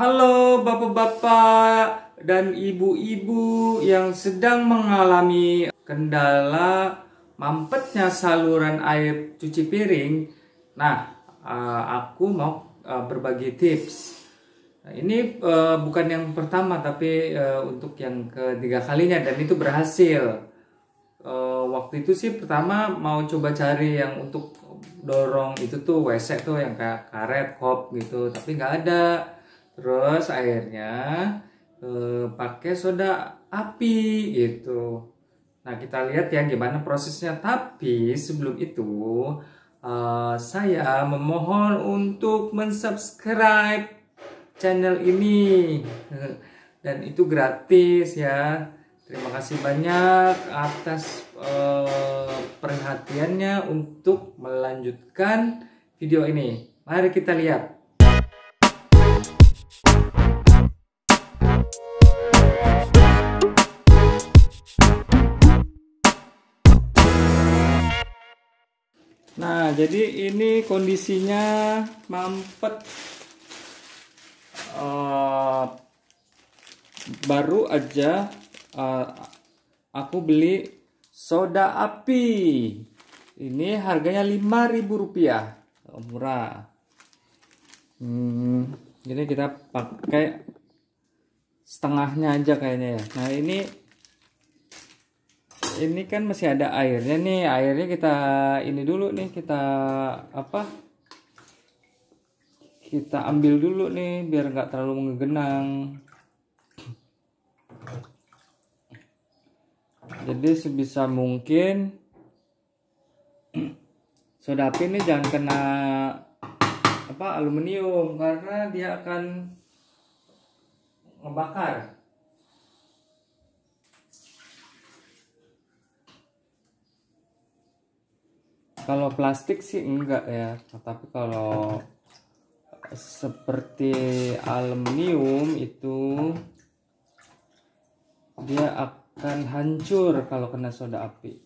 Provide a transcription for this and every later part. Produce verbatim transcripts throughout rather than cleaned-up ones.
Halo bapak-bapak dan ibu-ibu yang sedang mengalami kendala mampetnya saluran air cuci piring. Nah, aku mau berbagi tips. Ini bukan yang pertama, tapi untuk yang ketiga kalinya, dan itu berhasil. Waktu itu sih pertama mau coba cari yang untuk dorong itu tuh, W C tuh yang kayak karet, kop gitu, tapi nggak ada. Terus akhirnya eh, pakai soda api gitu. Nah, kita lihat ya gimana prosesnya. Tapi sebelum itu eh, saya memohon untuk mensubscribe channel ini, dan itu gratis ya. Terima kasih banyak atas eh, perhatiannya untuk melanjutkan video ini. Mari kita lihat. Nah, jadi ini kondisinya mampet. Uh, baru aja uh, aku beli soda api. Ini harganya lima ribu rupiah, murah. Hmm, jadi kita pakai setengahnya aja kayaknya ya. Nah, ini ini kan masih ada airnya nih. Airnya kita ini dulu nih, kita apa kita ambil dulu nih biar nggak terlalu menggenang. Jadi sebisa mungkin soda api ini jangan kena apa aluminium, karena dia akan ngebakar. Kalau plastik sih enggak ya, tapi kalau seperti aluminium itu dia akan hancur kalau kena soda api.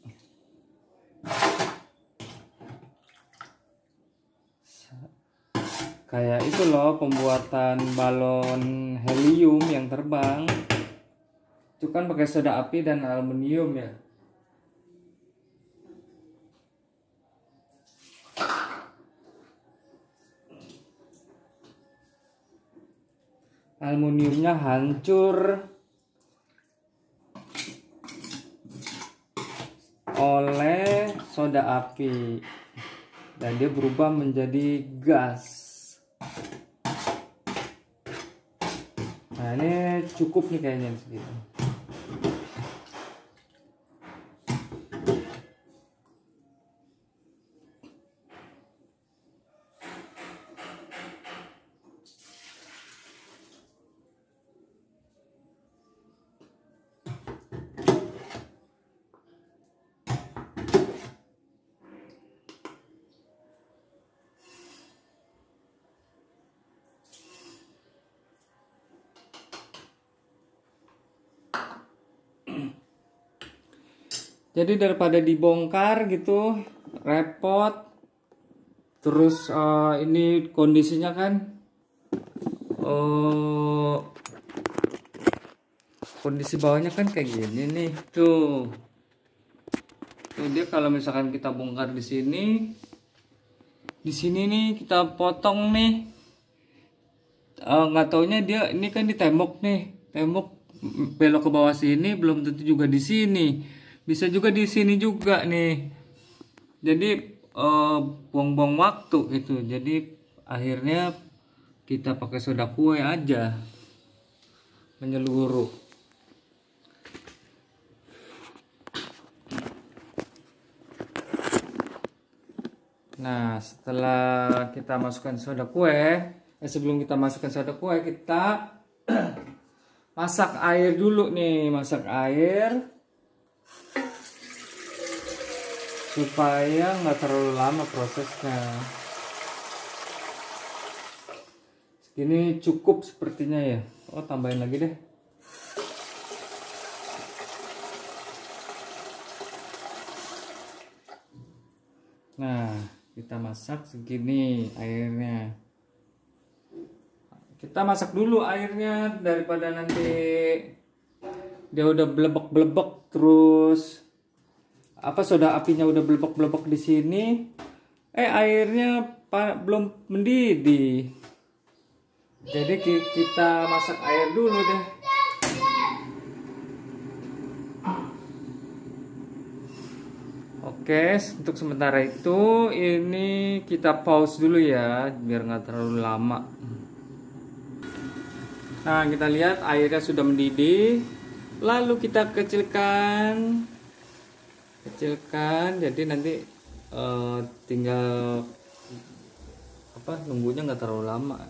Kayak itu loh pembuatan balon helium yang terbang. Itu kan pakai soda api dan aluminium ya. Aluminiumnya hancur oleh soda api dan dia berubah menjadi gas. Nah, ini cukup nih kayaknya segitu. Jadi daripada dibongkar gitu, repot. Terus uh, ini kondisinya kan uh, kondisi bawahnya kan kayak gini nih. Tuh. Tuh dia kalau misalkan kita bongkar di sini. Di sini nih kita potong nih. Uh, nggak taunya dia ini kan di tembok nih. Tembok belok ke bawah sini, belum tentu juga di sini. Bisa juga di sini juga nih. Jadi buang-buang eh, waktu itu. Jadi akhirnya kita pakai soda kue aja. Menyeluruh. Nah, setelah kita masukkan soda kue, eh, sebelum kita masukkan soda kue, kita masak air dulu nih, masak air. Supaya nggak terlalu lama prosesnya. Ini cukup sepertinya ya. Oh, tambahin lagi deh. Nah, kita masak segini airnya. Kita Kita masak dulu airnya, daripada nanti dia udah blebek-blebek terus apa soda apinya udah blebek-blebek di sini. Eh airnya belum mendidih. Jadi kita masak air dulu deh. Oke, untuk sementara itu ini kita pause dulu ya, biar nggak terlalu lama. Nah, kita lihat airnya sudah mendidih. Lalu kita kecilkan, kecilkan. Jadi nanti uh, tinggal apa? Nunggunya nggak terlalu lama.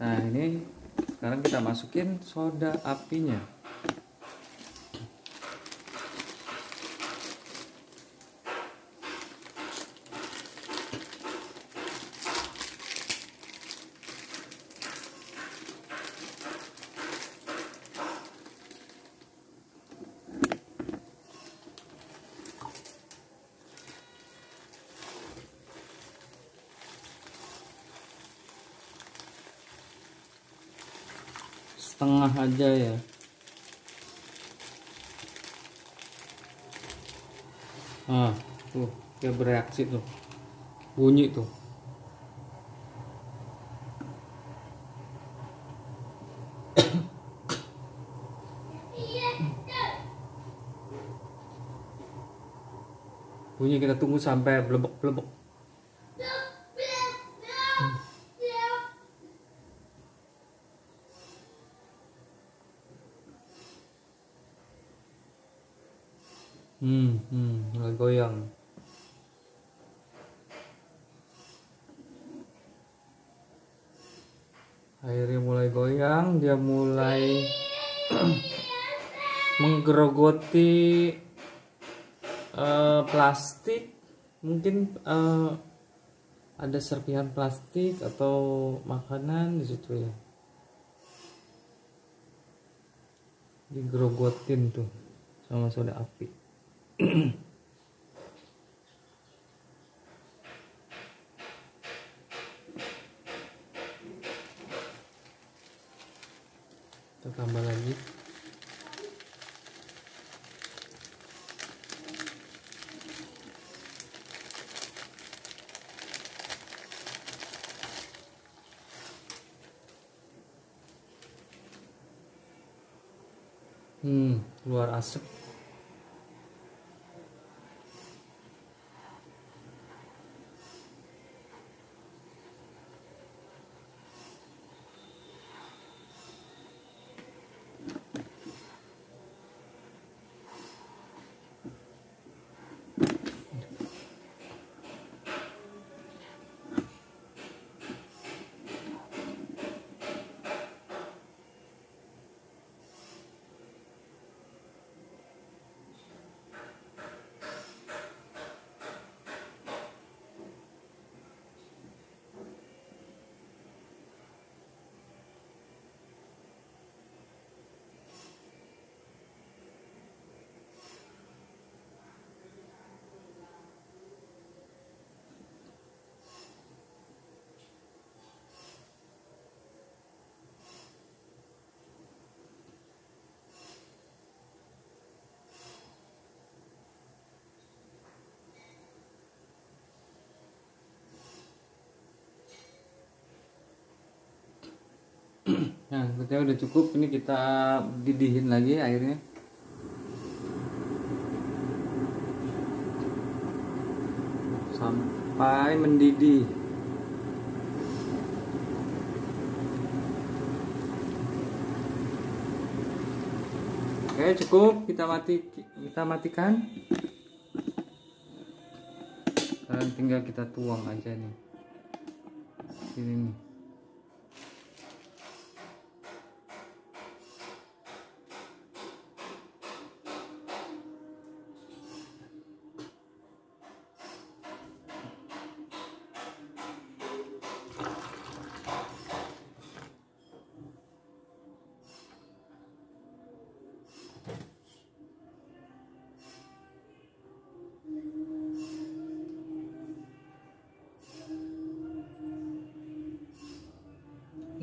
Nah, ini sekarang kita masukin soda apinya. Setengah aja ya. Ah, tuh dia bereaksi tuh, bunyi tuh. Bunyi, kita tunggu sampai blebek-blebek. Hmm, hmm, mulai goyang. Airnya mulai goyang, dia mulai menggerogoti uh, plastik. Mungkin uh, ada serpihan plastik atau makanan di situ ya. Digerogotin tuh sama soda api. Kita tambah lagi. Hmm, keluar asap. Nah, sepertinya udah cukup. Ini kita didihin lagi airnya. Sampai mendidih. Oke, cukup. Kita mati kita matikan. Sekarang tinggal kita tuang aja nih. Ini nih.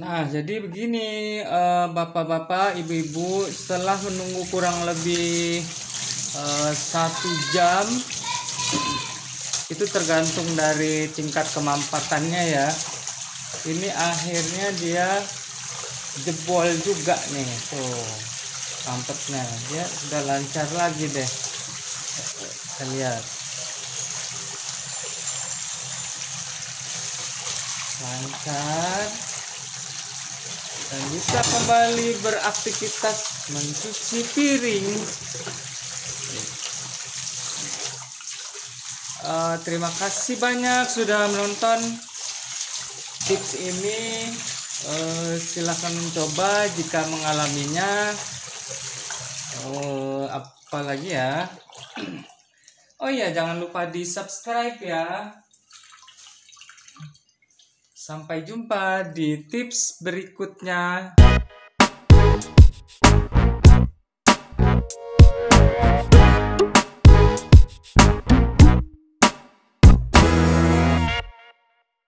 Nah, jadi begini bapak-bapak, uh, ibu-ibu, setelah menunggu kurang lebih uh, satu jam, itu tergantung dari tingkat kemampatannya ya. Ini akhirnya dia jebol juga nih, tuh mampetnya dia sudah lancar lagi deh. Kita lihat, lancar dan bisa kembali beraktivitas mencuci piring. Uh, terima kasih banyak sudah menonton tips ini. Uh, silahkan mencoba jika mengalaminya. Uh, apalagi ya. Oh iya, jangan lupa di subscribe ya. Sampai jumpa di tips berikutnya.